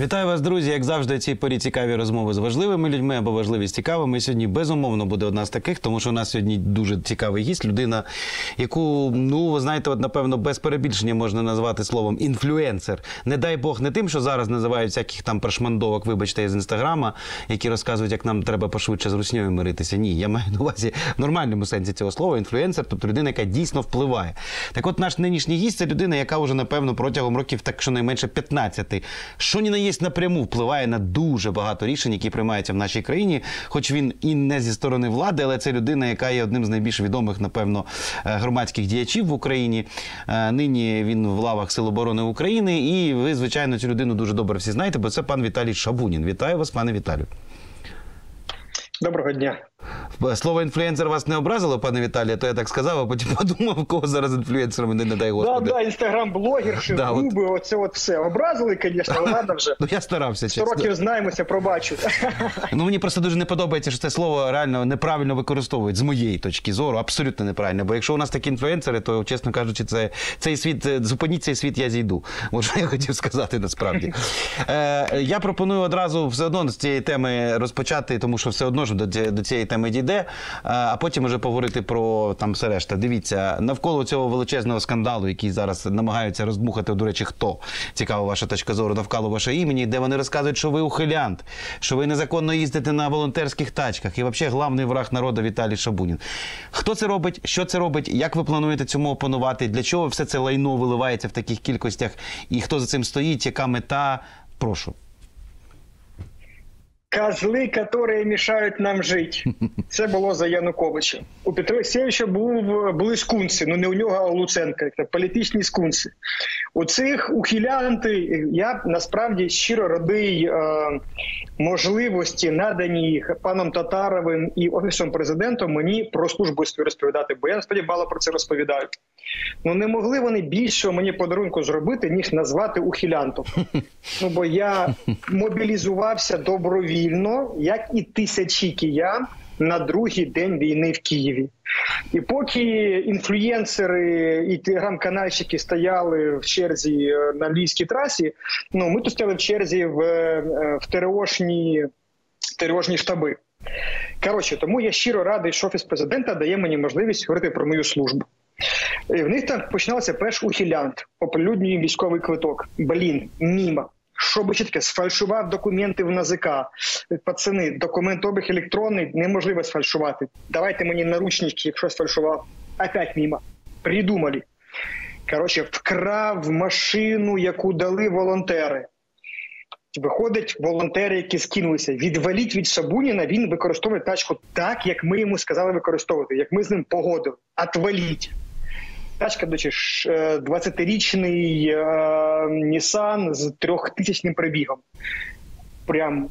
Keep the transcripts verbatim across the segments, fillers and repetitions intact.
Вітаю вас, друзі! Як завжди, цій порі цікаві розмови з важливими людьми або важливі з цікавими. Сьогодні, безумовно, буде одна з таких, тому що у нас сьогодні дуже цікавий гість. Людина, яку, ну, ви знаєте, от, напевно, без перебільшення можна назвати словом інфлюенсер. Не дай Бог не тим, що зараз називають всяких там прошмандовок, вибачте, із Інстаграма, які розказують, як нам треба пошвидше з русньою миритися. Ні, я маю на увазі в нормальному сенсі цього слова інфлюенсер, тобто людина, яка дійсно впливає. Так от, наш нинішній гість – це людина, яка вже, напевно, протягом років, так щонайменше п'ятнадцяти, що ні на єсть напряму впливає на дуже багато рішень, які приймаються в нашій країні, хоч він і не зі сторони влади, але це людина, яка є одним з найбільш відомих, напевно, громадських діячів в Україні. Нині він в лавах Сил оборони України, і ви, звичайно, цю людину дуже добре всі знаєте, бо це пан Віталій Шабунін. Вітаю вас, пане Віталію. Доброго дня. Слово «інфлюенсер» вас не образило, пане Віталію? То я так сказав, а потім подумав, кого зараз інфлюенсерами, не, не дай Господи. Да, да, інстаграм-блогерші, да, губи, от... оце от все. Образили, звісно, але ладно вже. Ну, я старався, чесно. сто років знаємося, пробачу. Ну, мені просто дуже не подобається, що це слово реально неправильно використовують, з моєї точки зору, абсолютно неправильно. Бо якщо у нас такі інфлюенсери, то, чесно кажучи, це, цей світ, зупиніть цей світ, я зійду. От що я хотів сказати, насправді. Е, я пропоную одразу все одно з цієї теми розпочати, тому що все одно ж до, до цієї теми дійде, а потім вже поговорити про там все решта. Дивіться, навколо цього величезного скандалу, який зараз намагаються роздмухати, до речі, хто? Цікава ваша точка зору навколо вашого імені, де вони розказують, що ви ухилянт, що ви незаконно їздите на волонтерських тачках і взагалі головний враг народу Віталій Шабунін. Хто це робить? Що це робить? Як ви плануєте цьому опанувати? Для чого все це лайно виливається в таких кількостях? І хто за цим стоїть? Яка мета? Прошу. Козли, которые мешают нам жити. Це було за Януковича. У Петра Олексійовича був, були скунси, ну не у нього, а у Луценка, політичні скунси. У цих ухилянти, я насправді щиро радий е, можливості, надані паном Татаровим і Офісом Президента, мені про службу розповідати, бо я насправді мало про це розповідаю. Ну не могли вони більшого мені подарунку зробити, ніж назвати ухилянтом. Ну бо я мобілізувався добровільно, як і тисячі киян, на другий день війни в Києві. І поки інфлюенсери і телеграм-канальщики стояли в черзі на Львівській трасі, ну, ми тут стояли в черзі в, в ТРОшні, ТРОшні штаби. Коротше, тому я щиро радий, що Офіс Президента дає мені можливість говорити про мою службу. І в них там починався перший ухилянт, оприлюднює військовий квиток. Блін, міма. Щоб чітко, сфальшував документи в НАЗК. Пацани, документообіг електронний неможливо сфальшувати. Давайте мені наручники, якщо сфальшував. Опять мимо. Придумали. Коротше, вкрав машину, яку дали волонтери. Виходить, волонтери, які скинулися. Відваліть від Шабуніна, він використовує тачку так, як ми йому сказали використовувати, як ми з ним погодили. Отваліть. Тачка, до речі, двадцятирічний Нісан з трьохтисячним пробігом. Прям.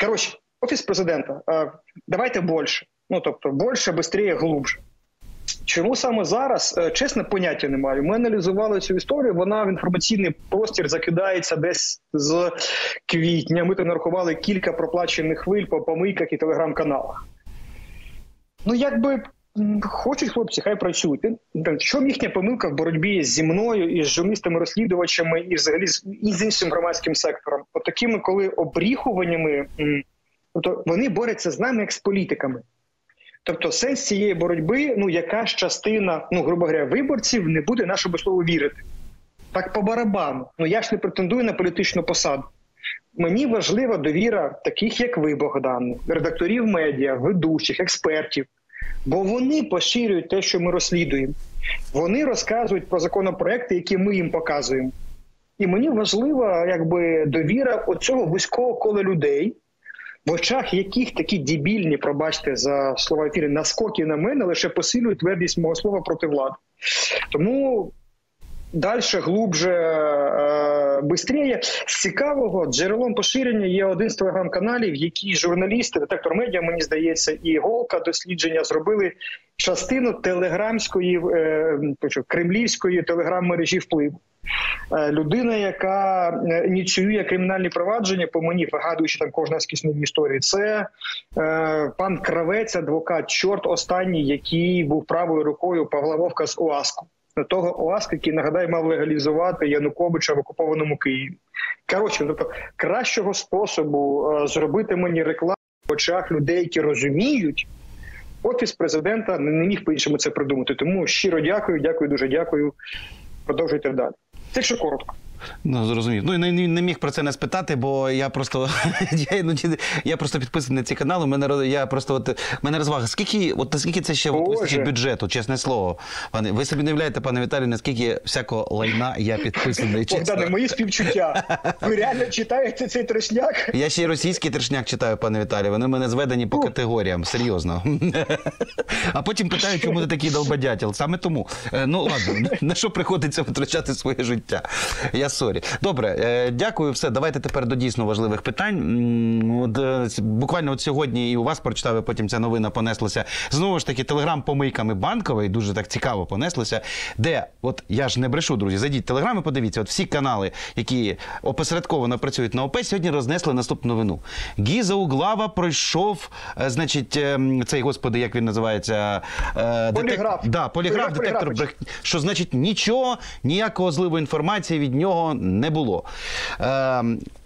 Коротше, Офіс Президента. Е, давайте більше. Ну, тобто, більше, швидше, глибше. Чому саме зараз? Е, чесно, поняття не маю. Ми аналізували цю історію, вона в інформаційний простір закидається десь з квітня. Ми там нарахували кілька проплачених хвиль по помийках і телеграм-каналах. Ну, якби... Хочуть хлопці, хай працюють. В чому їхня помилка в боротьбі зі мною, і з журналістами-розслідувачами, і взагалі і з іншим громадським сектором? От такими, коли обріхуваннями, тобто вони борються з нами як з політиками. Тобто сенс цієї боротьби, ну якась частина, ну грубо говоря, виборців не буде нашому слову вірити. Так по барабану. Ну я ж не претендую на політичну посаду. Мені важлива довіра таких, як ви, Богдан, редакторів медіа, ведучих, експертів. Бо вони поширюють те, що ми розслідуємо. Вони розказують про законопроекти, які ми їм показуємо. І мені важлива якби, довіра оцього вузького кола людей, в очах яких такі дебільні, пробачте за слова ефірі, наскоки на мене, лише посилюють твердість мого слова проти влади. Тому далі, глубже, швидше. З цікавого джерелом поширення є один з телеграм-каналів, які журналісти, детектор медіа, мені здається, і Голка дослідження зробили частину телеграмської, кремлівської телеграм-мережі впливу. Людина, яка ініціює кримінальні провадження, по мені вигадуючи там кожна з кисної історії, це е, пан Кравець, адвокат, чорт останній, який був правою рукою Павла Вовка з УАСКу. того ОАСК, який, нагадаю, мав легалізувати Януковича в окупованому Києві. Коротше, тобто, кращого способу зробити мені рекламу в очах людей, які розуміють, Офіс президента не міг по-іншому це придумати. Тому щиро дякую, дякую, дуже дякую. Продовжуйте далі. Це ще коротко. Ну, зрозумів. Ну, не, не міг про це не спитати, бо я просто я, ну, я просто підписаний на ці канали, мене, я просто, от, мене розвага. Скільки, от, наскільки це ще вистачить бюджету, чесне слово. Пане, ви собі не являєте, пане Віталію, наскільки всякого лайна я підписаний, чесно. Богдане, мої співчуття. Ви реально читаєте цей трешняк? Я ще й російський трешняк читаю, пане Віталію. Вони в мене зведені по категоріям, серйозно. А потім питають, чому ти такий долбодятел. Саме тому. Ну, ладно, на що приходиться витрачати своє життя? Я сорі. Добре, дякую. Все, давайте тепер до дійсно важливих питань. От, буквально от сьогодні і у вас прочитав, і потім ця новина понеслася. Знову ж таки, телеграм помийками банковий, дуже так цікаво понеслося, де, от я ж не брешу, друзі, зайдіть в телеграм і подивіться, от всі канали, які опосередковано працюють на ОП, сьогодні рознесли наступну новину. Гізо Углава пройшов, значить, цей, господи, як він називається? Детек... Поліграф. Да, поліграф, детектор брехні. Що значить нічого, ніякого зливу інформації від нього не було.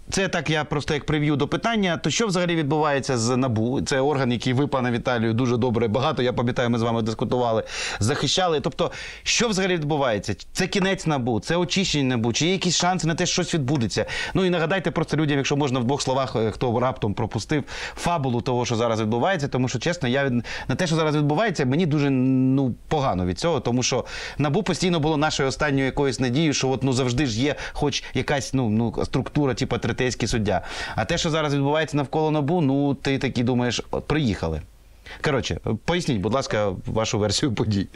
Це так я просто як прев'ю до питання. То що взагалі відбувається з НАБУ? Це орган, який ви, пане Віталію, дуже добре, багато, я пам'ятаю, ми з вами дискутували, захищали. Тобто, що взагалі відбувається? Це кінець НАБУ? Це очищення НАБУ? Чи є якісь шанси на те, що щось відбудеться? Ну і нагадайте просто людям, якщо можна в двох словах, хто раптом пропустив фабулу того, що зараз відбувається, тому що, чесно, я від... на те, що зараз відбувається, мені дуже, ну, погано від цього, тому що НАБУ постійно було нашою останньою якоюсь надією, що от, ну, завжди ж є хоч якась, ну, ну, структура, типу, третейський суддя. А те, що зараз відбувається навколо НАБУ, ну, ти таки думаєш, приїхали. Коротше, поясніть, будь ласка, вашу версію подій.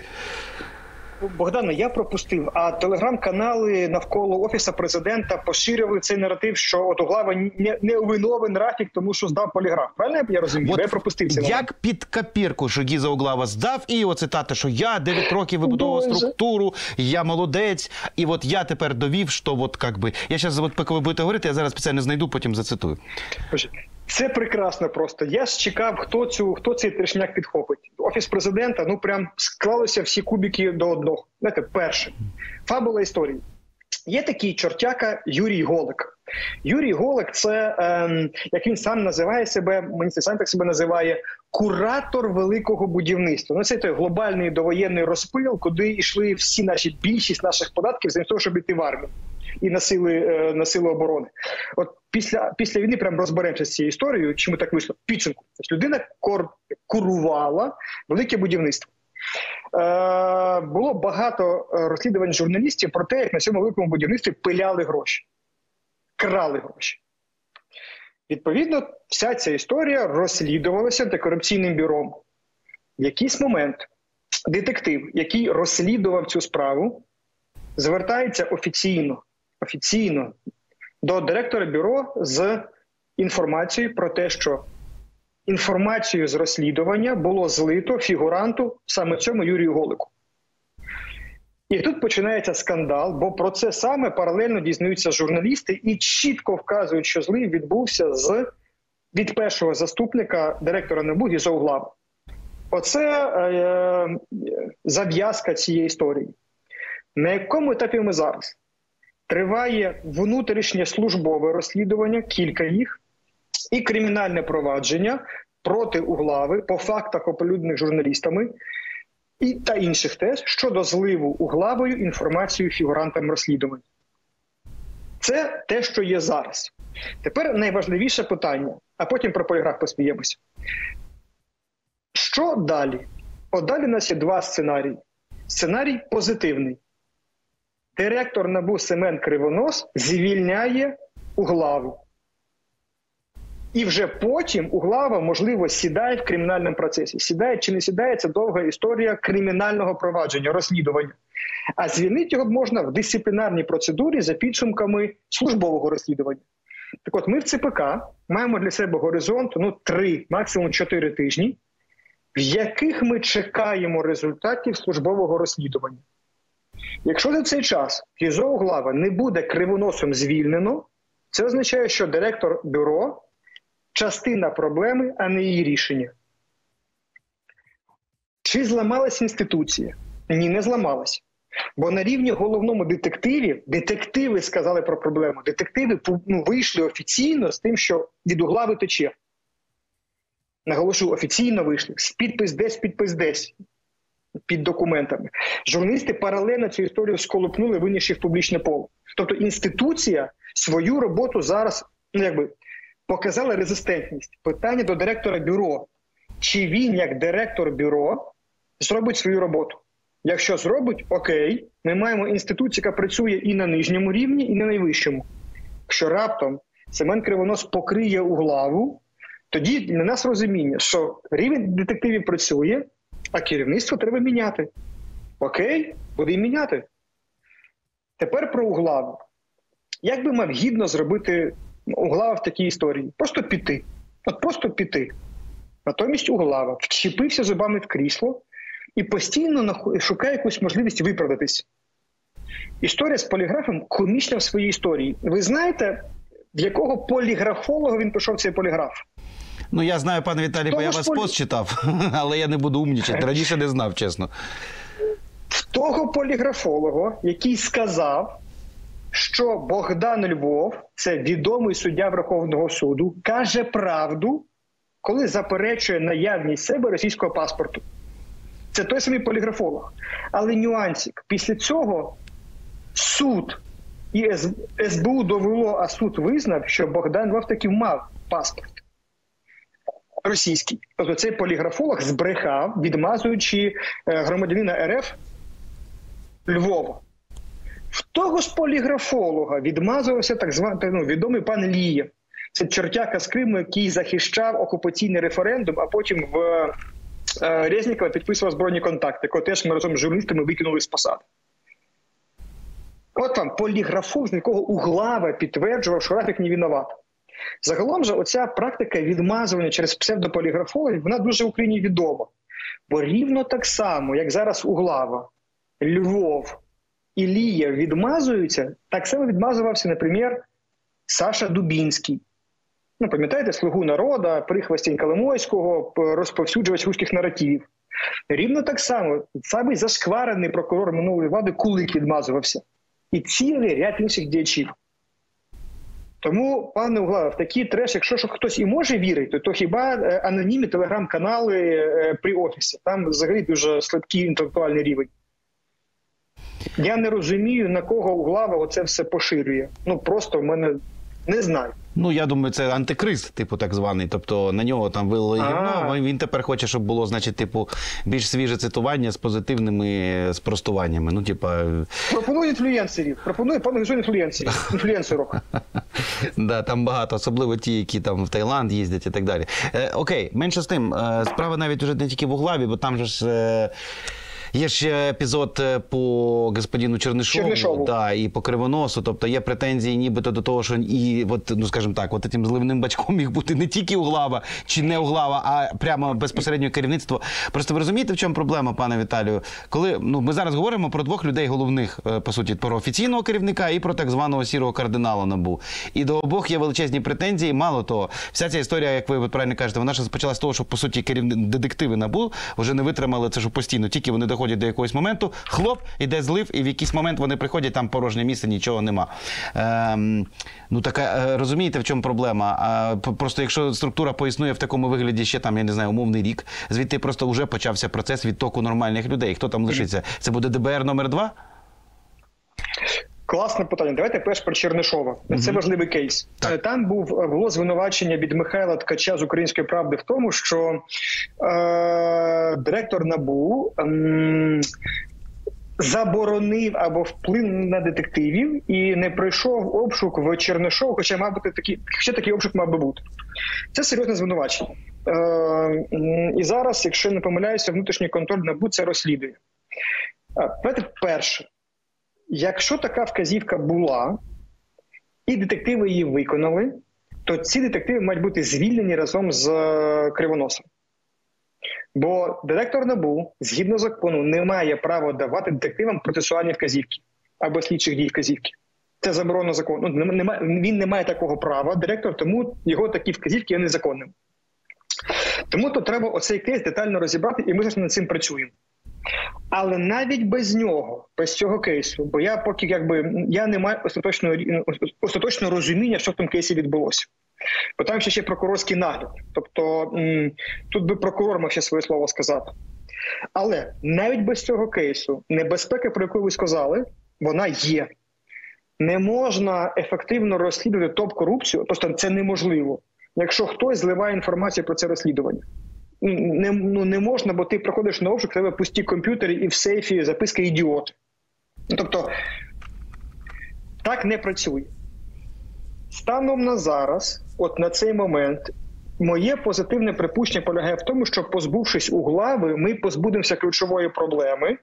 Богдане, я пропустив, а телеграм-канали навколо Офісу президента поширювали цей наратив, що от Углава не, не увиновен Рафік, тому що здав поліграф. Правильно я розумію? От я пропустився. Як під копірку, що Гізо Углава здав, і оце тата, що я дев'ять років вибудовував структуру, я молодець, і от я тепер довів, що от як би... Я зараз, от поки ви будете говорити, я зараз спеціально знайду, потім зацитую. Це прекрасно просто. Я ж чекав, хто, цю, хто цей трешняк підхопить. Офіс президента, ну прям склалися всі кубики до одного. Знаєте, перше. Фабула історії. Є такий чортяка Юрій Голик. Юрій Голик – це, е, як він сам називає себе, мені сам так себе називає, куратор великого будівництва. Ну, це той глобальний довоєнний розпил, куди йшли всі наші, більшість наших податків, замість того, щоб йти в армію і на сили, е, на сили оборони. От після, після війни прям розберемося з цією історією, чому так вийшло. Підсумку. Тобто людина кор, курувала велике будівництво. Е, було багато розслідувань журналістів про те, як на цьому великому будівництві пиляли гроші. Крали гроші. Відповідно, вся ця історія розслідувалася антикорупційним бюром. В якийсь момент детектив, який розслідував цю справу, звертається офіційно, офіційно до директора бюро з інформацією про те, що інформацію з розслідування було злито фігуранту, саме цьому Юрію Голику. І тут починається скандал, бо про це саме паралельно дізнаються журналісти і чітко вказують, що злив відбувся з, від першого заступника директора НАБУ Гізо Углави. Оце е, е, зав'язка цієї історії. На якому етапі ми зараз? Триває внутрішнє службове розслідування, кілька їх, і кримінальне провадження проти Углави по фактах, оприлюднених журналістами, і та інших теж, щодо зливу Углавою інформацію фігурантам розслідувань. Це те, що є зараз. Тепер найважливіше питання, а потім про поліграф посміємося. Що далі? От далі у нас є два сценарії. Сценарій позитивний. Директор НАБУ Семен Кривонос звільняє Углаву. І вже потім Углава, можливо, сідає в кримінальному процесі. Сідає чи не сідає – це довга історія кримінального провадження, розслідування. А звільнити його можна в дисциплінарній процедурі за підсумками службового розслідування. Так от ми в ЦПК маємо для себе горизонт, ну, три, максимум чотири тижні, в яких ми чекаємо результатів службового розслідування. Якщо за цей час Гізо Углава не буде Кривоносом звільнено, це означає, що директор бюро – частина проблеми, а не її рішення. Чи зламалась інституція? Ні, не зламалась. Бо на рівні головному детективів, детективи сказали про проблему, детективи ну, вийшли офіційно з тим, що від Углави тече. Наголошу, офіційно вийшли, підпис десь, підпис десь, під документами. Журналісти паралельно цю історію сколопнули, винішли в публічне поле. Тобто інституція свою роботу зараз, ну якби, показала резистентність. Питання до директора бюро. Чи він, як директор бюро, зробить свою роботу? Якщо зробить, окей, ми маємо інституцію, яка працює і на нижньому рівні, і на найвищому. Якщо раптом Семен Кривонос покриє Углаву, тоді на нас розуміння, що рівень детективів працює, а керівництво треба міняти. Окей, будемо міняти. Тепер про Углаву. Як би мав гідно зробити Углава в такій історії? Просто піти. От просто піти. Натомість Углава вчепився зубами в крісло і постійно шукає якусь можливість виправдатись. Історія з поліграфом комічна в своїй історії. Ви знаєте, в якого поліграфолога він пішов цей поліграф? Ну, я знаю, пане Віталій, того бо я вас полі... пост читав, але я не буду умнічати. Раніше не знав, чесно. В того поліграфолога, який сказав, що Богдан Львов, це відомий суддя Верховного суду, каже правду, коли заперечує наявність себе російського паспорту. Це той самий поліграфолог. Але нюансик. Після цього суд і ес бе у довело, а суд визнав, що Богдан Львов таки мав паспорт російський. Тобто цей поліграфолог збрехав, відмазуючи громадянина ер еф Львова. В того ж поліграфолога відмазувався так званий ну, відомий пан Лієв. Це чортяка з Криму, який захищав окупаційний референдум, а потім в Резнікова підписував збройні контакти, якого теж ми разом з журналістами викинули з посади. От там поліграфолог, з якого Углава підтверджував, що графік не винуват. Загалом же оця практика відмазування через псевдополіграфологів, вона дуже в Україні відома. Бо рівно так само, як зараз Углава, Львов і Лієв відмазуються, так само відмазувався, наприклад, Саша Дубінський. Ну, пам'ятаєте, «Слугу народу», прихвостень Коломойського, розповсюджувач руських наративів. Рівно так само, самий зашкварений прокурор минулої влади Кулик відмазувався. І цілий ряд інших діячів. Тому, пане Углава, в такі треш, якщо що хтось і може вірити, то хіба анонімні телеграм-канали при офісі. Там взагалі дуже слабкий інтелектуальний рівень. Я не розумію, на кого Углава оце все поширює. Ну, просто в мене не знаю. Ну, я думаю, це антикрист, типу, так званий. Тобто, на нього там вилили гівно, він тепер хоче, щоб було, значить, типу, більш свіже цитування з позитивними спростуваннями. Ну, типу... Пропоную інфлюєнсерів. Пропоную, пане Гізо, інфлюєнсерів. Інфлюєнсерок. Да, там багато, особливо ті, які там в Таїланд їздять і так далі. Окей, менше з тим. Справа навіть уже не тільки в Углаві, бо там же ж... Є ще епізод по господину Чернишову, Чернишову. Да, і по Кривоносу. Тобто є претензії нібито до того, що і, от, ну скажімо так, от цим зливним бачком міг бути не тільки Углава чи не Углава, а прямо безпосередньо керівництво. Просто ви розумієте, в чому проблема, пане Віталію? Коли ну, ми зараз говоримо про двох людей головних, по суті, про офіційного керівника і про так званого сірого кардинала НАБУ. І до обох є величезні претензії. Мало того, вся ця історія, як ви правильно кажете, вона ж почалася з того, що, по суті, керівники, детективи НАБУ вже не витримали це, що постійно тільки вони ходять до якогось моменту, хлоп, іде злив, і в якийсь момент вони приходять, там порожнє місце, нічого нема. Ем, ну така, розумієте, в чому проблема? А, просто якщо структура поіснує в такому вигляді ще там, я не знаю, умовний рік, звідти просто вже почався процес відтоку нормальних людей. Хто там лишиться? Це буде ДБР номер два? Класне питання. Давайте перш про Чернишова. Угу. Це важливий кейс. Так. Там був, було звинувачення від Михайла Ткача з «Української правди» в тому, що е- директор НАБУ е- заборонив або вплинув на детективів і не пройшов обшук в Чернишову, хоча мав бути такий, хоча такий обшук мав би бути. Це серйозне звинувачення. Е- е- і зараз, якщо не помиляюся, внутрішній контроль НАБУ це розслідує. Давайте перше. Якщо така вказівка була, і детективи її виконали, то ці детективи мають бути звільнені разом з Кривоносом. Бо директор НАБУ, згідно закону, не має права давати детективам процесуальні вказівки або слідчих дій вказівки. Це заборонено законом. Він не має такого права, директор, тому його такі вказівки є незаконними. Тому то треба оцей кейс детально розібрати, і ми ж над цим працюємо. Але навіть без нього, без цього кейсу, бо я поки якби я не маю остаточного остаточного розуміння, що в тому кейсі відбулося. Бо там ще ще прокурорський нагляд. Тобто тут би прокурор мав ще своє слово сказати. Але навіть без цього кейсу небезпека, про яку ви сказали, вона є. Не можна ефективно розслідувати топ-корупцію, тобто це неможливо, якщо хтось зливає інформацію про це розслідування. Не, ну, не можна, бо ти приходиш на обшук, тебе пусті комп'ютери і в сейфі записка «ідіот». Тобто, так не працює. Станом на зараз, от на цей момент, моє позитивне припущення полягає в тому, що, позбувшись Углави, ми позбудемося ключової проблеми,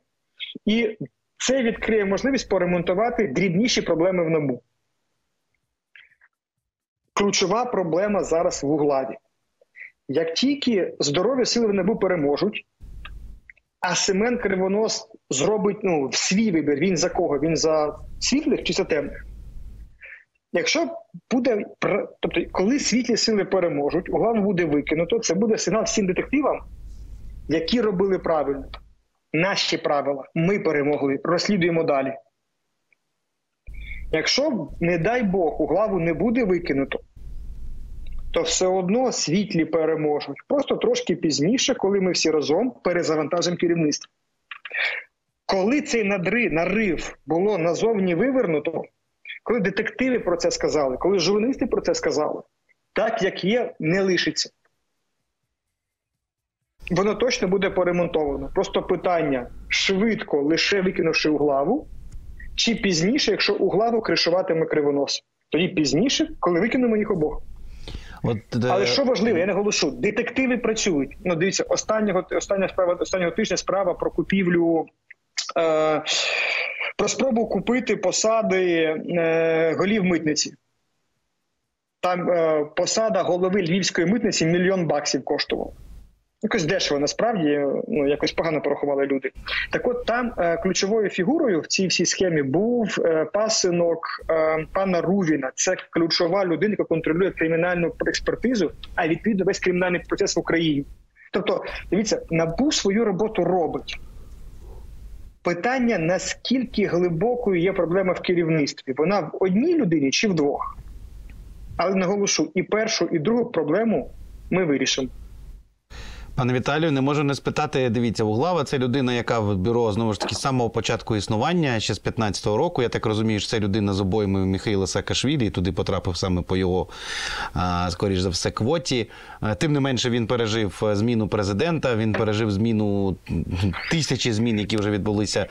і це відкриє можливість поремонтувати дрібніші проблеми в НАБУ. Ключова проблема зараз в Углаві. Як тільки здорові сили в НАБУ переможуть, а Семен Кривонос зробить ну, свій вибір, він за кого? Він за світлих чи за темних? Якщо буде, тобто, коли світлі сили переможуть, Углаву буде викинуто, це буде сигнал всім детективам, які робили правильно. Наші правила. Ми перемогли. Розслідуємо далі. Якщо, не дай Бог, Углаву не буде викинуто, то все одно світлі переможуть. Просто трошки пізніше, коли ми всі разом перезавантажимо керівництво. Коли цей надри, нарив було назовні вивернуто, коли детективи про це сказали, коли журналісти про це сказали, так, як є, не лишиться. Воно точно буде поремонтовано. Просто питання, швидко, лише викинувши Углаву, чи пізніше, якщо Углаву кришуватиме Кривонос. Тоді пізніше, коли викинемо їх обох. От, Але що важливо, я наголошу, детективи працюють. Ну, дивіться, останнього, остання справа, останнього тижня справа про купівлю, е, про спробу купити посади е, голів митниці. Там е, посада голови львівської митниці мільйон баксів коштувала. Якось дешево, насправді, ну, якось погано порахували люди. Так от там е, ключовою фігурою в цій всій схемі був е, пасинок е, пана Рувіна. Це ключова людина, яка контролює кримінальну експертизу, а відповідно весь кримінальний процес в Україні. Тобто, дивіться, НАБУ свою роботу робить. Питання, наскільки глибокою є проблема в керівництві. Вона в одній людині чи в двох? Але наголошу, і першу, і другу проблему ми вирішимо. Пане Віталію, не можу не спитати, дивіться, Углава – це людина, яка в бюро, знову ж таки, з самого початку існування, ще з п'ятнадцятого року. Я так розумію, що це людина з обоймою Михайла Саакашвілі, і туди потрапив саме по його, скоріш за все, квоті. Тим не менше, він пережив зміну президента, він пережив зміну, тисячі змін, які вже відбулися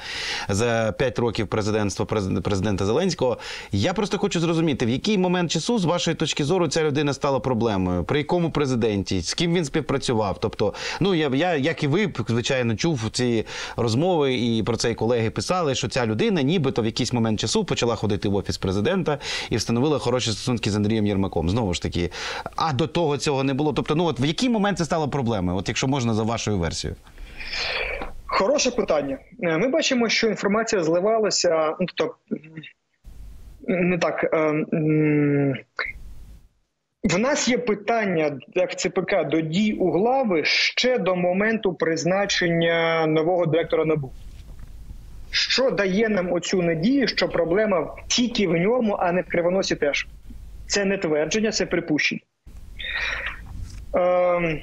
за п'ять років президентства президента Зеленського. Я просто хочу зрозуміти, в який момент часу, з вашої точки зору, ця людина стала проблемою? При якому президенті? З ким він співпрацював? Тобто, ну, я, я, як і ви, звичайно, чув ці розмови, і про це і колеги писали, що ця людина нібито в якийсь момент часу почала ходити в Офіс Президента і встановила хороші стосунки з Андрієм Єрмаком. Знову ж таки, а до того цього не було. Тобто, ну, от в який момент це стало проблемою, от якщо можна за вашою версією? Хороше питання. Ми бачимо, що інформація зливалася, ну, тобто, не так... Е, е, В нас є питання, як в ЦПК, до дій Углави ще до моменту призначення нового директора НАБУ. Що дає нам оцю надію, що проблема тільки в ньому, а не в Кривоносі теж? Це не твердження, це припущення. Ем,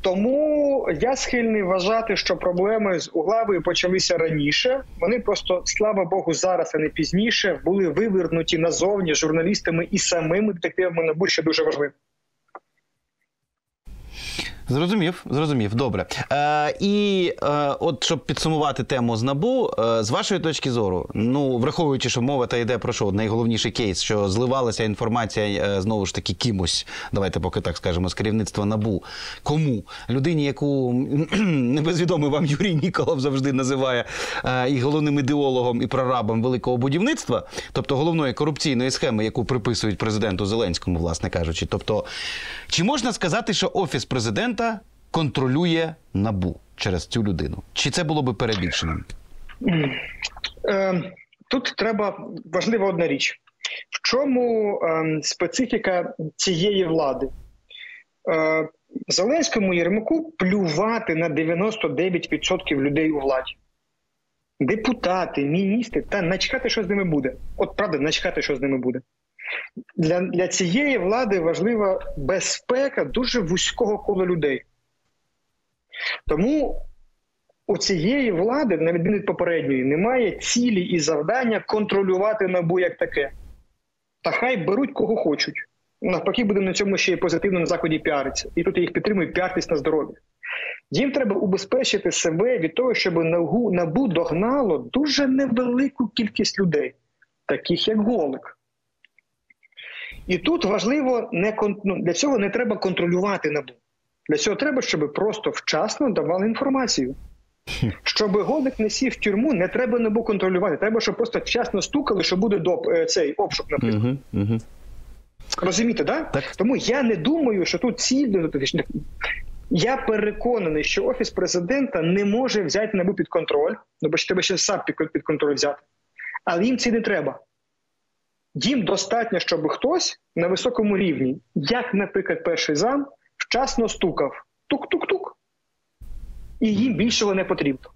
тому я схильний вважати, що проблеми з Углавою почалися раніше. Вони просто, слава Богу, зараз, а не пізніше, були вивернуті назовні журналістами і самими детективами НАБУ, що дуже важливо. Зрозумів, зрозумів, добре. Е, і е, от, щоб підсумувати тему з НАБУ, е, з вашої точки зору, ну, враховуючи, що мова та йде про що, найголовніший кейс, що зливалася інформація, е, знову ж таки, кимось, давайте поки так скажемо, з керівництва НАБУ, кому? Людині, яку небезвідомий вам Юрій Ніколов завжди називає е, і головним ідеологом, і прорабом великого будівництва, тобто головної корупційної схеми, яку приписують президенту Зеленському, власне кажучи. Тобто, чи можна сказати, що Офіс президента контролює НАБУ через цю людину? Чи це було би перебільшеним? Тут треба важлива одна річ. В чому специфіка цієї влади? Зеленському, Єрмаку плювати на дев'яносто дев'ять відсотків людей у владі. Депутати, міністри, та начекати, що з ними буде. От правда, начекати, що з ними буде. Для, для цієї влади важлива безпека дуже вузького кола людей. Тому у цієї влади, на відміну від попередньої, немає цілі і завдання контролювати НАБУ як таке. Та хай беруть кого хочуть. Навпаки, будемо на цьому ще й позитивно на Заході піаритися. І тут я їх підтримую, піаритись на здоров'я. Їм треба убезпечити себе від того, щоб НАБУ догнало дуже невелику кількість людей, таких як Голик. І тут важливо, не кон... для цього не треба контролювати НАБУ. Для цього треба, щоб просто вчасно давали інформацію. Щоб Голик не сів в тюрму, не треба НАБУ контролювати. Треба, щоб просто вчасно стукали, що буде доп... цей обшук, наприклад. Угу, угу. Розумієте, да? Так? Тому я не думаю, що тут ціль... Я переконаний, що Офіс Президента не може взяти НАБУ під контроль, ну бо ж тебе ще сам під контроль взяти. Але їм це не треба. Їм достатньо, щоб хтось на високому рівні, як, наприклад, перший зам, вчасно стукав. Тук-тук-тук. І їм більшого не потрібно.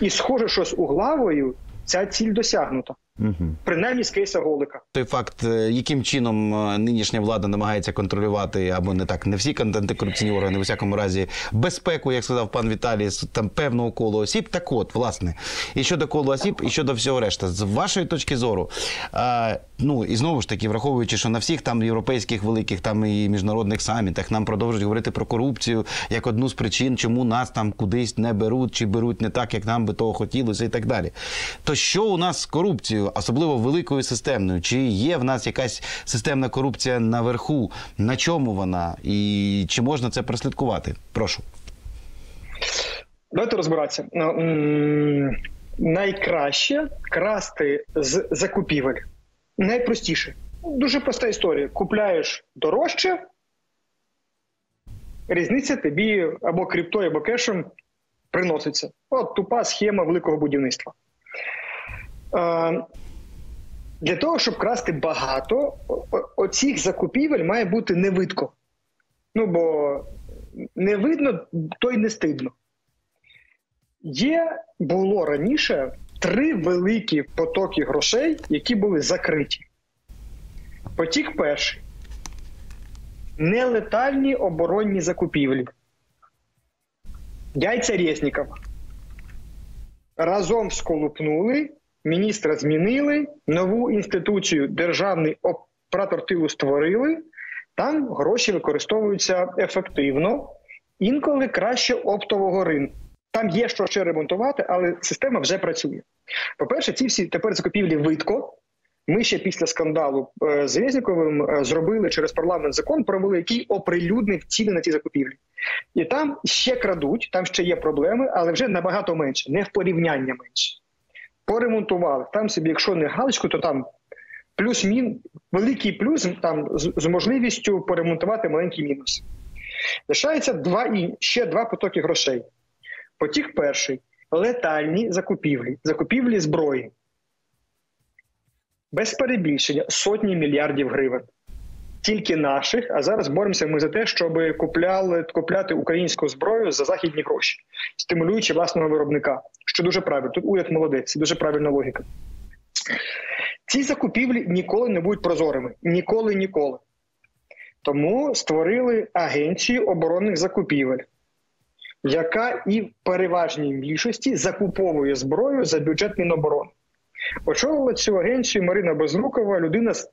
І схоже, що з Углавою ця ціль досягнута. Угу. Принаймні з кейса Голика. Той факт, яким чином нинішня влада намагається контролювати, або не так, не всі антикорупційні органи, в усякому разі, безпеку, як сказав пан Віталій, там певного колу осіб. Так от, власне, і щодо колу осіб, і щодо всього решта. З вашої точки зору, а, ну, і знову ж таки, враховуючи, що на всіх там європейських великих, там і міжнародних самітах нам продовжують говорити про корупцію, як одну з причин, чому нас там кудись не беруть, чи беруть не так, як нам би того хотілося і так далі. То що у нас з корупцією? Особливо великою системною. Чи є в нас якась системна корупція наверху? На чому вона? І чи можна це прослідкувати? Прошу. Давайте розбиратися. Найкраще красти з закупівель. Найпростіше. Дуже проста історія. Купляєш дорожче, різниця тобі або криптою, або кешем приноситься. От тупа схема великого будівництва. Для того, щоб красти багато, оцих закупівель має бути не видко. Ну, бо не видно, то й не стидно. Є, було раніше три великі потоки грошей, які були закриті. Потік перший. Нелетальні оборонні закупівлі. Яйця Резнікова. Разом сколупнули. Міністра змінили, нову інституцію державний оператор тилу створили, там гроші використовуються ефективно, інколи краще оптового ринку. Там є що ще ремонтувати, але система вже працює. По-перше, ці всі тепер закупівлі видко. Ми ще після скандалу з Резніковим зробили через парламент закон, провели, який оприлюднив ціни на ці закупівлі. І там ще крадуть, там ще є проблеми, але вже набагато менше, не в порівняння менше. Поремонтували. Там собі, якщо не галочку, то там плюс-мін, великий плюс там, з, з можливістю поремонтувати маленький мінус. Лишається два і ще два потоки грошей. Потік перший. Летальні закупівлі. Закупівлі зброї. Без перебільшення. Сотні мільярдів гривень. Тільки наших. А зараз боремося ми за те, щоб купляли, купляти українську зброю за західні гроші, стимулюючи власного виробника. Що дуже правильно. Тут уряд молодець. Дуже правильна логіка. Ці закупівлі ніколи не будуть прозорими. Ніколи-ніколи. Тому створили агенцію оборонних закупівель, яка і в переважній більшості закуповує зброю за бюджет Міноборони. Очолила цю агенцію Марина Безрукова, людина з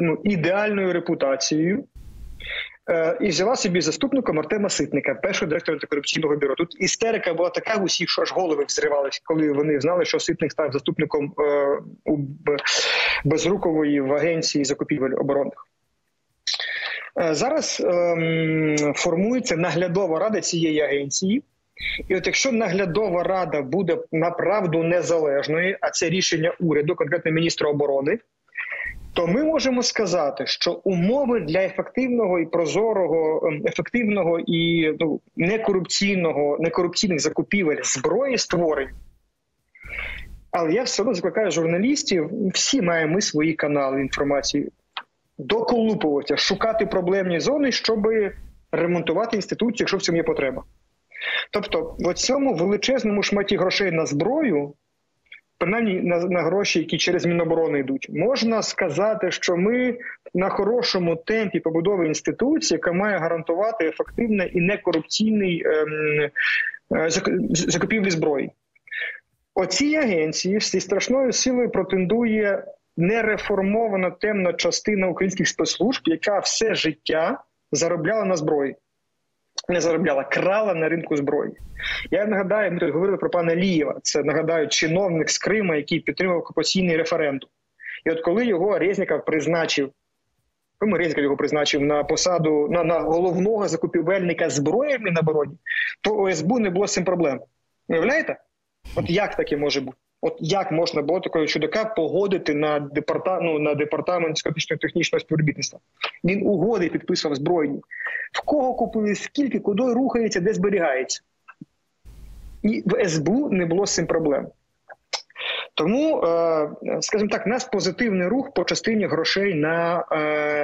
ну, ідеальною репутацією, е, і взяла собі заступником Артема Ситника, першого директора антикорупційного бюро. Тут істерика була така в усіх, що аж голови взривалися, коли вони знали, що Ситник став заступником е, у Безрукової в агенції закупівель оборонних. Е, зараз е, формується наглядова рада цієї агенції. І от якщо наглядова рада буде направду незалежною, а це рішення уряду, конкретно міністра оборони, то ми можемо сказати, що умови для ефективного і прозорого, ефективного і ну, некорупційного, некорупційних закупівель зброї створені. Але я все одно закликаю журналістів, всі маємо свої канали інформації, доколупуватися, шукати проблемні зони, щоб ремонтувати інституцію, якщо в цьому є потреба. Тобто в цьому величезному шматі грошей на зброю, принаймні на, на гроші, які через Міноборони йдуть, можна сказати, що ми на хорошому темпі побудови інституції, яка має гарантувати ефективний і некорупційний ем, е, закупівлі зброї. Оцій агенції зі страшною силою претендує нереформована темна частина українських спецслужб, яка все життя заробляла на зброї. Не заробляла, крала на ринку зброї. Я нагадаю, ми тут говорили про пана Лієва, це, нагадаю, чиновник з Криму, який підтримав окупаційний референдум. І от коли його Резніков призначив, коли Резніков його призначив на посаду, на, на головного закупівельника зброї в Мінобороні, то у СБУ не було з цим проблем. Уявляєте? От як таке може бути? От як можна було такого чудака погодити на, департа... ну, на департамент стратегічно-технічного співробітництва? Він угоди підписував збройні. В кого купили, скільки, куди рухається, де зберігається. І в СБУ не було з цим проблем. Тому, скажімо так, у нас позитивний рух по частині грошей на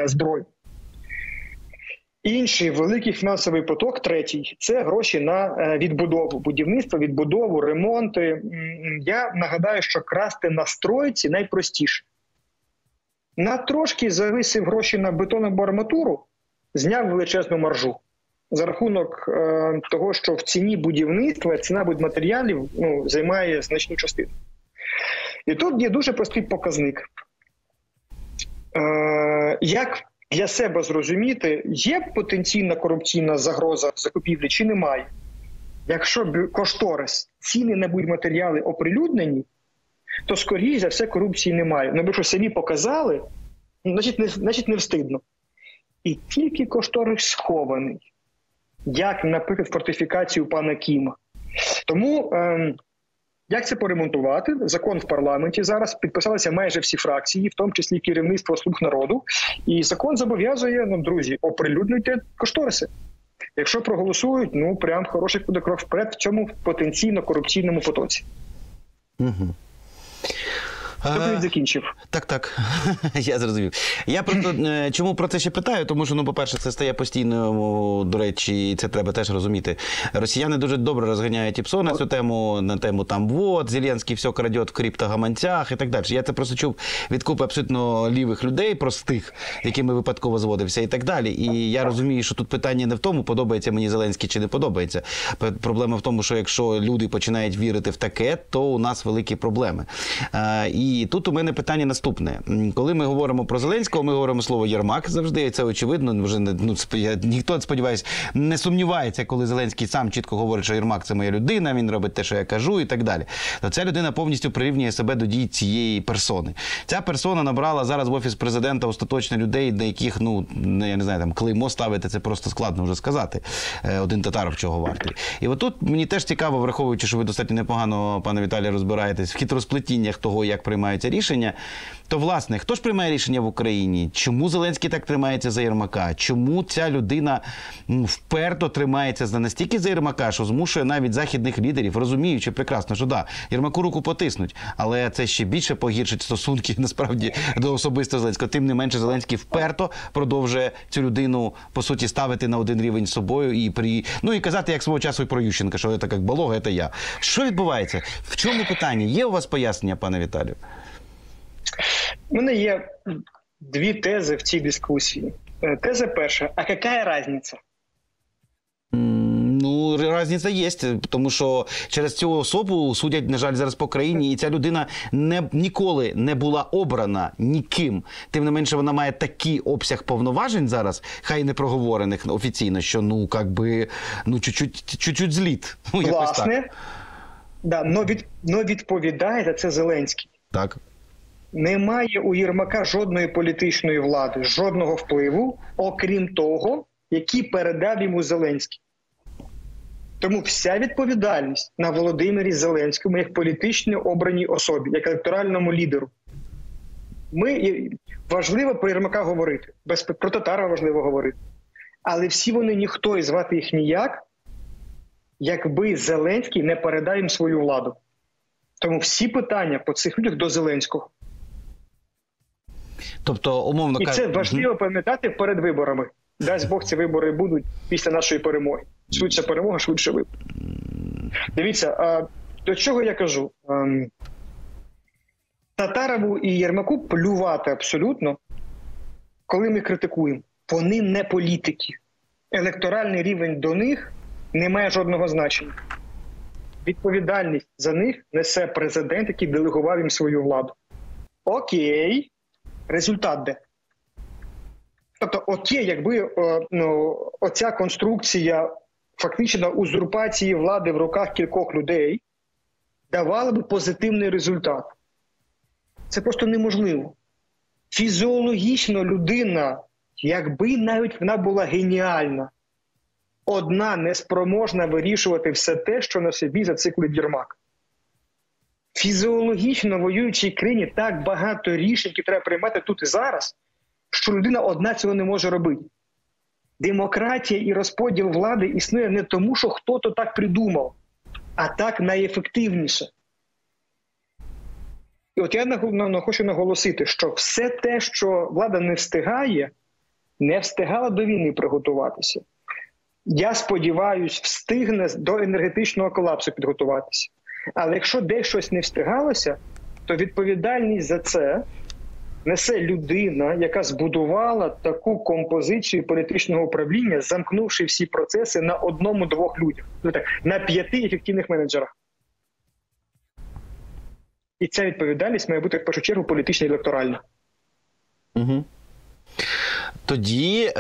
зброю. Інший великий фінансовий поток, третій, це гроші на відбудову, будівництво, відбудову, ремонти. Я нагадаю, що красти на стройці найпростіше. На трошки зависив гроші на бетонну арматуру, зняв величезну маржу. За рахунок е, того, що в ціні будівництва ціна будматеріалів ну, займає значну частину. І тут є дуже простий показник. Е, як для себе зрозуміти, є потенційна корупційна загроза закупівлі чи немає. Якщо кошторис, ціни на будматеріали оприлюднені, то скоріше за все корупції немає. Ну, бо що самі показали, значить не, значить не встидно. І тільки кошторис схований, як, наприклад, фортифікацію пана Кіма. Тому, ем, як це поремонтувати? Закон в парламенті зараз, підписалися майже всі фракції, в тому числі керівництво «Слуг народу». І закон зобов'язує, ну, друзі, оприлюднюйте кошториси. Якщо проголосують, ну, прям хороший буде крок вперед в цьому потенційно корупційному потоці. Угу. Тобто закінчив. Так, так, я зрозумів. Я просто чому про це ще питаю, тому що, ну, по-перше, це стає постійно, до речі, і це треба теж розуміти. Росіяни дуже добре розганяють і ПСО на цю тему, на тему там, вот, Зеленський все крадет в криптогаманцях і так далі. Я це просто чув від купи абсолютно лівих людей, простих, якими випадково зводився і так далі. І я розумію, що тут питання не в тому, подобається мені Зеленський чи не подобається. Проблема в тому, що якщо люди починають вірити в таке, то у нас великі проблеми. І І тут у мене питання наступне. Коли ми говоримо про Зеленського, ми говоримо слово Єрмак завжди, і це очевидно. Вже не, ну, я, ніхто, сподіваюся, не сумнівається, коли Зеленський сам чітко говорить, що Єрмак – це моя людина, він робить те, що я кажу і так далі. То ця людина повністю прирівнює себе до дій цієї персони. Ця персона набрала зараз в Офіс Президента остаточно людей, до яких, ну, я не знаю, там, клеймо ставити, це просто складно вже сказати. Один Татаров чого вартий. І отут мені теж цікаво, враховуючи, що ви достатньо непогано, пане Віталію, розбираєтесь в хитросплетіннях того, як приймаються рішення, то, власне, хто ж приймає рішення в Україні? Чому Зеленський так тримається за Єрмака? Чому ця людина вперто тримається за настільки за Єрмака, що змушує навіть західних лідерів, розуміючи прекрасно, що да, Єрмаку руку потиснуть, але це ще більше погіршить стосунки, насправді, до особисто Зеленського. Тим не менше, Зеленський вперто продовжує цю людину, по суті, ставити на один рівень з собою і при... ну, і казати, як свого часу і про Ющенка, що це як Балога, це я. Що відбувається? В чому питання? Є у вас пояснення, пане Віталію? У мене є дві тези в цій дискусії. Теза перша. А яка різниця? Ну, різниця є, тому що через цю особу судять, на жаль, зараз по країні, і ця людина не, ніколи не була обрана ніким. Тим не менше, вона має такий обсяг повноважень зараз, хай не проговорених офіційно, що, ну, як би, ну, чуть-чуть, чуть-чуть зліт. Ну, власне, да, но, від, но відповідає за це Зеленський. Так. Немає у Єрмака жодної політичної влади, жодного впливу, окрім того, який передав йому Зеленський. Тому вся відповідальність на Володимирі Зеленському як політично обраній особі, як електоральному лідеру. Ми, важливо про Єрмака говорити, без, про Татарова важливо говорити. Але всі вони ніхто і звати їх ніяк, якби Зеленський не передав їм свою владу. Тому всі питання по цих людях до Зеленського. Тобто, умовно кажучи, і це важливо пам'ятати перед виборами. Дасть Бог, ці вибори будуть після нашої перемоги. Швидша перемога, швидше вибори. Дивіться, до чого я кажу? Татарову і Єрмаку плювати абсолютно, коли ми критикуємо. Вони не політики. Електоральний рівень до них не має жодного значення. Відповідальність за них несе президент, який делегував їм свою владу. Окей, результат де? Тобто, окей, якби ну, оця конструкція фактично узурпації влади в руках кількох людей давала б позитивний результат. Це просто неможливо. Фізіологічно людина, якби навіть вона була геніальна, одна неспроможна вирішувати все те, що на собі зациклить Єрмак. Фізіологічно в воюючій країні так багато рішень, які треба приймати тут і зараз, що людина одна цього не може робити. Демократія і розподіл влади існує не тому, що хто-то так придумав, а так найефективніше. І от я хочу наголосити, що все те, що влада не встигає, не встигала до війни приготуватися. Я сподіваюся, встигне до енергетичного колапсу підготуватися. Але якщо десь щось не встигалося, то відповідальність за це несе людина, яка збудувала таку композицію політичного управління, замкнувши всі процеси на одному-двох людях. На п'яти ефективних менеджерах. І ця відповідальність має бути, в першу чергу, політична і електоральна. Угу. Тоді,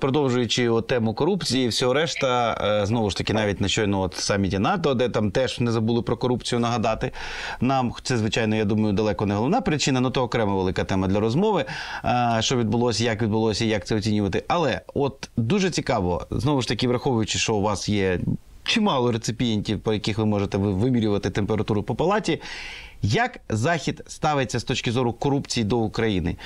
продовжуючи от тему корупції і всього решта, знову ж таки, навіть на щойно от саміті НАТО, де там теж не забули про корупцію нагадати нам, це, звичайно, я думаю, далеко не головна причина, але то окрема велика тема для розмови, що відбулося, як відбулося і як це оцінювати. Але от дуже цікаво, знову ж таки, враховуючи, що у вас є чимало реципієнтів, по яких ви можете вимірювати температуру по палаті, як Захід ставиться з точки зору корупції до України?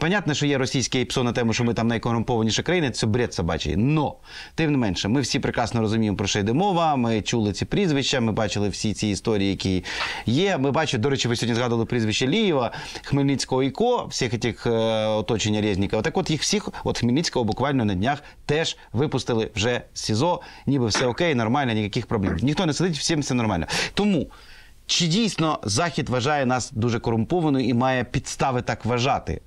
Понятно, що є російське іпсо на тему, що ми там найкорумпованіша країна, це бред собачий. Но, тим не менше, ми всі прекрасно розуміємо, про що йде мова, ми чули ці прізвища, ми бачили всі ці історії, які є. Ми бачили, до речі, ви сьогодні згадували прізвище Лієва, Хмельницького і Ко, всіх тих е, оточення Резнікова. Так от їх всіх, от Хмельницького буквально на днях теж випустили вже з СІЗО, ніби все окей, нормально, ніяких проблем. Ніхто не сидить, всім все нормально. Тому чи дійсно Захід вважає нас дуже корумпованою і має підстави так вважати?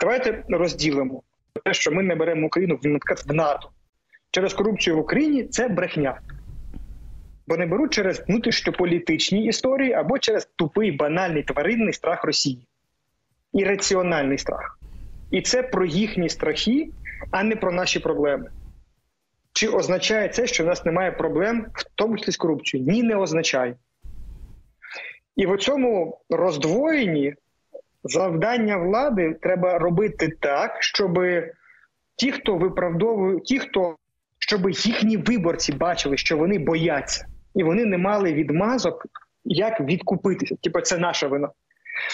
Давайте розділимо те, що ми не беремо Україну, наприклад, в НАТО. Через корупцію в Україні – це брехня. Бо не беруть через внутрішньополітичні історії або через тупий, банальний, тваринний страх Росії. Ірраціональний страх. І це про їхні страхи, а не про наші проблеми. Чи означає це, що в нас немає проблем, в тому числі з корупцією? Ні, не означає. І в цьому роздвоєнні завдання влади треба робити так, щоб ті, хто виправдовує, ті, хто, щоб їхні виборці бачили, що вони бояться, і вони не мали відмазок, як відкупитися. Типу, це наша вина.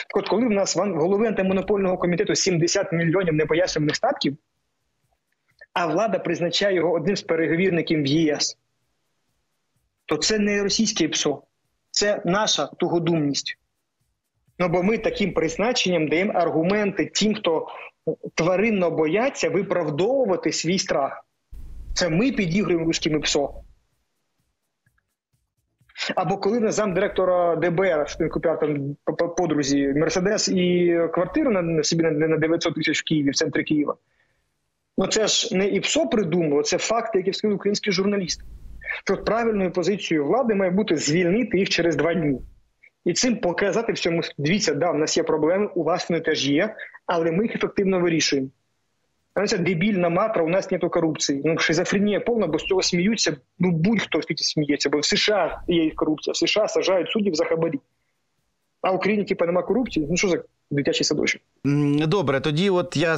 Так от, коли в нас голови антимонопольного комітету сімдесят мільйонів непояснюваних статків, а влада призначає його одним з переговірників в Є С, то це не російське ПСО, це наша тугодумність. Ну, бо ми таким призначенням даємо аргументи тим, хто тваринно бояться виправдовувати свій страх. Це ми підігруємо російським ПСО. Або коли на замдиректора Д Б Р, що він купив там подрузі Мерседес і квартиру на собі на дев'ятсот тисяч в Києві, в центрі Києва. Ну це ж не ІПСО придумало, це факти, які вскрили українські журналісти. Що правильною позицією влади має бути звільнити їх через два дні. І цим показати всьому, дивіться, да, в нас є проблеми, у вас вони теж є, але ми їх ефективно вирішуємо. А це дебільна матра, у нас нету корупції. Ну, шизофренія повна, бо з цього сміються, ну будь-хто в світі сміється, бо в США є корупція, в США саджають суддів за хабарі. А в Україні, типу, нема корупції, ну що за дитячий садочок? Добре, тоді от я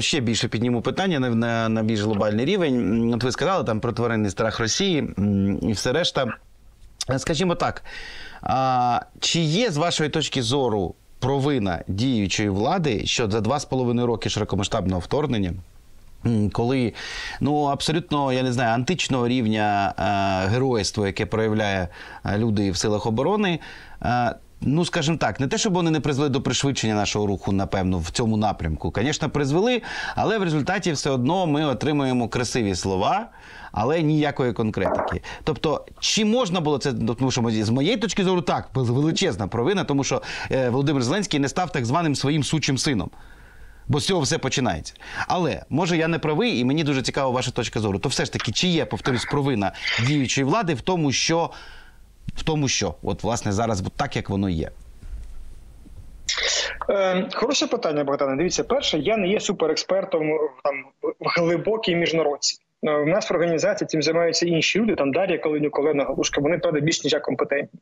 ще більше підніму питання на, на, на більш глобальний рівень. От ви сказали там про тваринний страх Росії і все решта. Скажімо так, а, чи є з вашої точки зору провина діючої влади, що за два з половиною роки широкомасштабного вторгнення, коли, ну, абсолютно, я не знаю, античного рівня а, геройство, яке проявляє люди в силах оборони, а, ну, скажімо так, не те, щоб вони не призвели до пришвидшення нашого руху, напевно, в цьому напрямку. Звісно, призвели, але в результаті все одно ми отримуємо красиві слова, але ніякої конкретики. Тобто, чи можна було це, тому що з моєї точки зору, так, величезна провина, тому що е, Володимир Зеленський не став так званим своїм сучим сином. Бо з цього все починається. Але, може, я не правий, і мені дуже цікава ваша точка зору. То все ж таки, чи є, повторюсь, провина діючої влади в тому, що в тому, що, от, власне, зараз так, як воно є? Е, хороше питання, Богдане. Дивіться, перше, я не є суперекспертом там, в глибокій міжнародці. У нас в організації цим займаються інші люди, там Дар'я Калинюк, Олена Галушка, вони, правда, більш ніж я компетентні.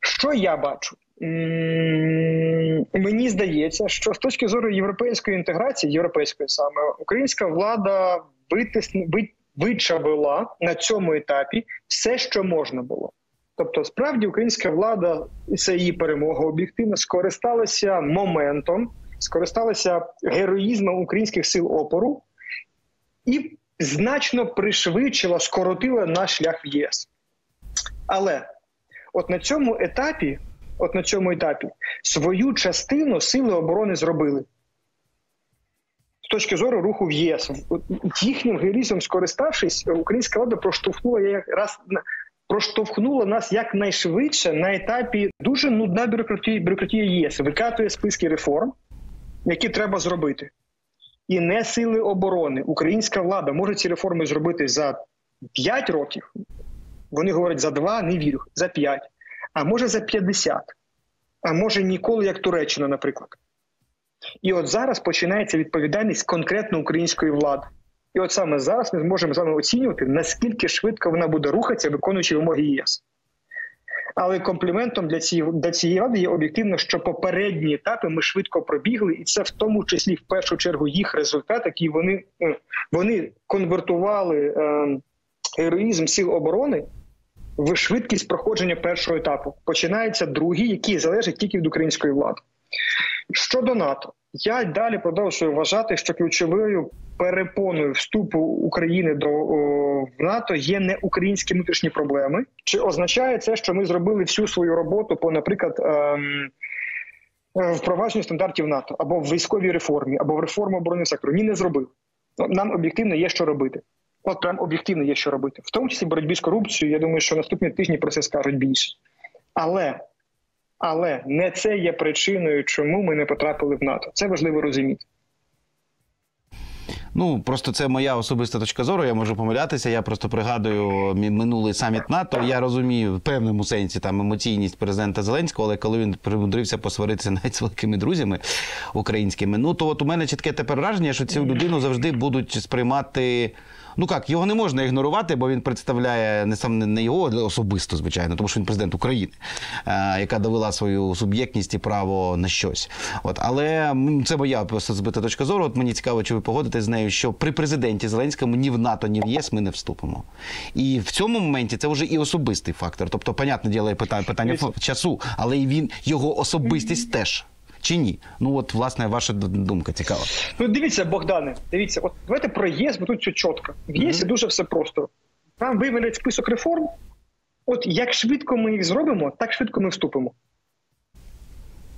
Що я бачу? М-м, мені здається, що з точки зору європейської інтеграції, європейської саме, українська влада витисне, вит, вичавила на цьому етапі все, що можна було. Тобто, справді, українська влада, це її перемога об'єктивно, скористалася моментом, скористалася героїзмом українських сил опору і значно пришвидшила, скоротила наш шлях в ЄС. Але от на цьому етапі, от на цьому етапі свою частину сили оборони зробили. З точки зору руху в ЄС. Їхнім героїзмом скориставшись, українська влада проштовхнула якраз... проштовхнула нас якнайшвидше на етапі дуже нудна бюрократія, бюрократія ЄС. Викатує списки реформ, які треба зробити. І не сили оборони. Українська влада може ці реформи зробити за п'ять років. Вони говорять за два, не вірю, за п'ять. А може за п'ятдесят. А може ніколи, як Туреччина, наприклад. І от зараз починається відповідальність конкретно української влади. І от саме зараз ми зможемо з вами оцінювати, наскільки швидко вона буде рухатися, виконуючи вимоги ЄС. Але компліментом для цієї, для цієї ради є об'єктивно, що попередні етапи ми швидко пробігли, і це в тому числі, в першу чергу, їх результат, який вони, вони конвертували героїзм сил оборони в швидкість проходження першого етапу. Починається другий, який залежить тільки від української влади. Щодо НАТО, я далі продовжую вважати, що ключовою перепоною вступу України до о, в НАТО є не українські внутрішні проблеми. Чи означає це, що ми зробили всю свою роботу по, наприклад, ем, впровадженню стандартів НАТО, або в військовій реформі, або в реформі оборонного сектору? Ні, не зробили. Нам об'єктивно є що робити. От прям об'єктивно є що робити. В тому числі боротьбі з корупцією, я думаю, що наступні тижні про це скажуть більше. Але... Але не це є причиною, чому ми не потрапили в НАТО. Це важливо розуміти. Ну, просто це моя особиста точка зору, я можу помилятися, я просто пригадую минулий саміт НАТО, я розумію в певному сенсі там емоційність президента Зеленського, але коли він примудрився посваритися навіть з великими друзями українськими, ну, то от у мене чітке тепер враження, що цю людину завжди будуть сприймати... Ну як, його не можна ігнорувати, бо він представляє не сам не його особисто, звичайно, тому що він президент України, яка довела свою суб'єктність і право на щось. От, але це моя просто збита точка зору. От мені цікаво, чи ви погодитесь з нею, що при президенті Зеленському ні в НАТО, ні в ЄС ми не вступимо. І в цьому моменті це вже і особистий фактор. Тобто, понятне діло, питання, питання часу, але і він його особистість теж. Чи ні? Ну от, власне, ваша думка цікава. Ну дивіться, Богдане, дивіться, от давайте про ЄС, бо тут все чітко. В ЄСі mm-hmm. дуже все просто. Нам вивелять список реформ, от як швидко ми їх зробимо, так швидко ми вступимо.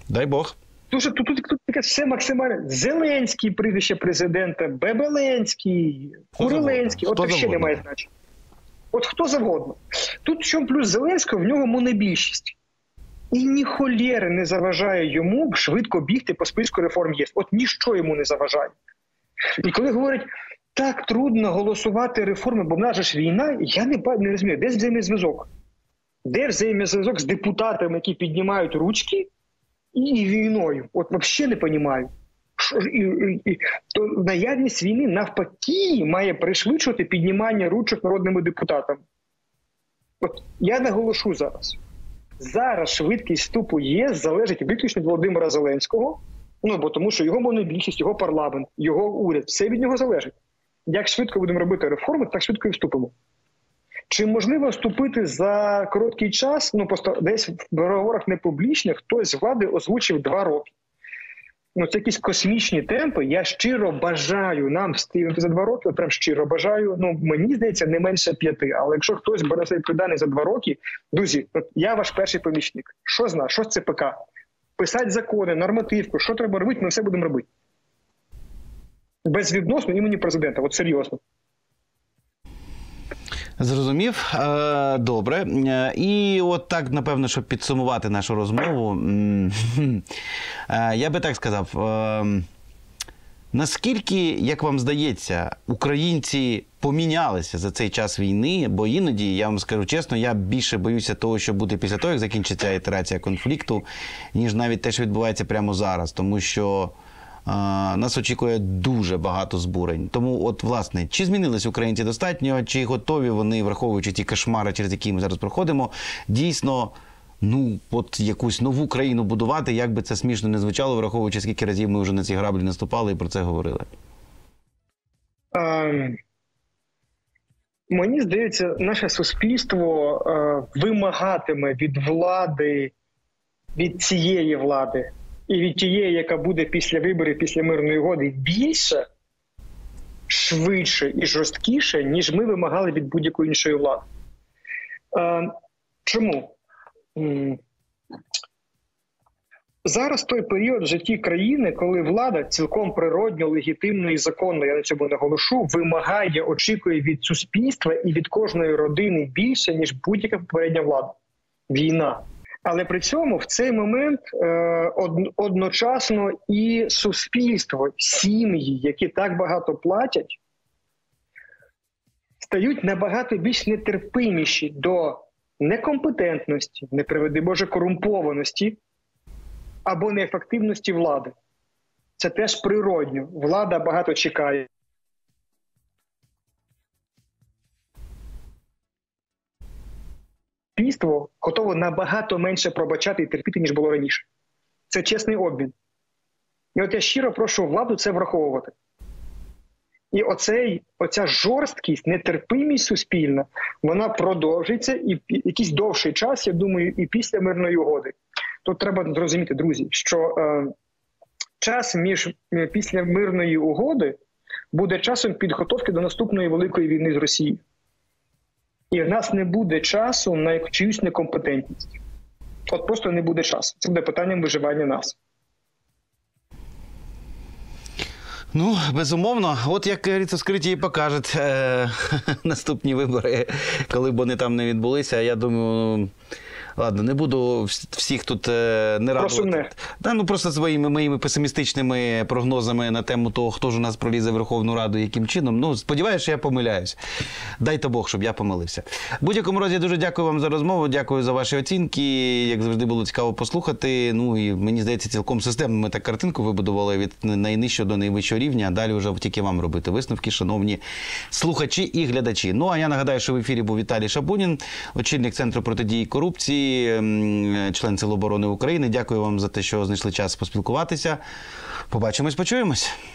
Дай Бог. Дуже, тут, тут, тут таке все максимально. Зеленський, прізвище президента, Бебеленський, Куриленський, от ще немає значення. От хто завгодно. Тут в чому плюс Зеленського, в нього монобільшість. І ні холєри не заважає йому швидко бігти по списку реформ ЄС. От ніщо йому не заважає. І коли говорять, так трудно голосувати реформи, бо в нас же ж війна, я не, не розумію, де взаємозв'язок? Де взаємозв'язок з депутатами, які піднімають ручки, і війною? От взагалі не розумію. То наявність війни навпаки має пришвидшувати піднімання ручок народними депутатами. От я наголошу зараз. Зараз швидкість вступу ЄС залежить виключно від Володимира Зеленського, ну, бо тому що його монобільшість, його парламент, його уряд, все від нього залежить. Як швидко будемо робити реформи, так швидко і вступимо. Чи можливо вступити за короткий час? Ну, просто десь в переговорах непублічних хтось з влади озвучив два роки. Ну, це якісь космічні темпи. Я щиро бажаю нам встигнути за два роки, прям щиро бажаю, ну, мені здається, не менше п'яти. Але якщо хтось бере себе відповідальний за два роки, друзі, я ваш перший помічник. Що знаю, що з ЦПК? Писати закони, нормативку, що треба робити, ми все будемо робити. Безвідносно імені президента, от серйозно. Зрозумів. Добре. І от так, напевно, щоб підсумувати нашу розмову, я би так сказав, наскільки, як вам здається, українці помінялися за цей час війни, бо іноді, я вам скажу чесно, я більше боюся того, що буде після того, як закінчиться ітерація конфлікту, ніж навіть те, що відбувається прямо зараз, тому що нас очікує дуже багато збурень. Тому, от, власне, чи змінились українці достатньо, чи готові вони, враховуючи ті кошмари, через які ми зараз проходимо, дійсно, ну, от якусь нову країну будувати, як би це смішно не звучало, враховуючи, скільки разів ми вже на ці граблі наступали і про це говорили? Um... Мені здається, наше суспільство е, вимагатиме від влади, від цієї влади і від тієї, яка буде після виборів, після мирної угоди, більше, швидше і жорсткіше, ніж ми вимагали від будь-якої іншої влади. Е, чому? Зараз той період в житті країни, коли влада цілком природньо, легітимно і законно, я на цьому наголошу, вимагає, очікує від суспільства і від кожної родини більше, ніж будь-яка попередня влада. Війна. Але при цьому в цей момент е, одночасно і суспільство, сім'ї, які так багато платять, стають набагато більш нетерпиміші до некомпетентності, не приведи Боже, корумпованості, або неефективності влади. Це теж природньо. Влада багато чекає. Суспільство готово набагато менше пробачати і терпіти, ніж було раніше. Це чесний обмін. І от я щиро прошу владу це враховувати. І оцей, оця жорсткість, нетерпимість суспільна, вона продовжиться і якийсь довший час, я думаю, і після мирної угоди. Тут треба зрозуміти, друзі, що е, час між е, після мирної угоди буде часом підготовки до наступної великої війни з Росією. І в нас не буде часу на чиюсь некомпетентність. От просто не буде часу. Це буде питанням виживання нас. Ну, безумовно. От, як говориться, скриті і покажуть е, наступні вибори, коли б вони там не відбулися. Я думаю... Ладно, не буду всіх тут е, не радувати. Да, ну, просто своїми моїми песимістичними прогнозами на тему того, хто ж у нас пролізе в Верховну Раду і яким чином. Ну, сподіваюся, що я помиляюсь. Дайте Бог, щоб я помилився. В будь-якому разі, дуже дякую вам за розмову, дякую за ваші оцінки. Як завжди, було цікаво послухати. Ну, і мені здається, цілком системно ми так картинку вибудували від найнижчого до найвищого рівня. Далі вже тільки вам робити висновки, шановні слухачі і глядачі. Ну, а я нагадаю, що в ефірі був Віталій Шабунін, очільник Центру протидії корупції, член Сил оборони України. Дякую вам за те, що знайшли час поспілкуватися. Побачимось, почуємось.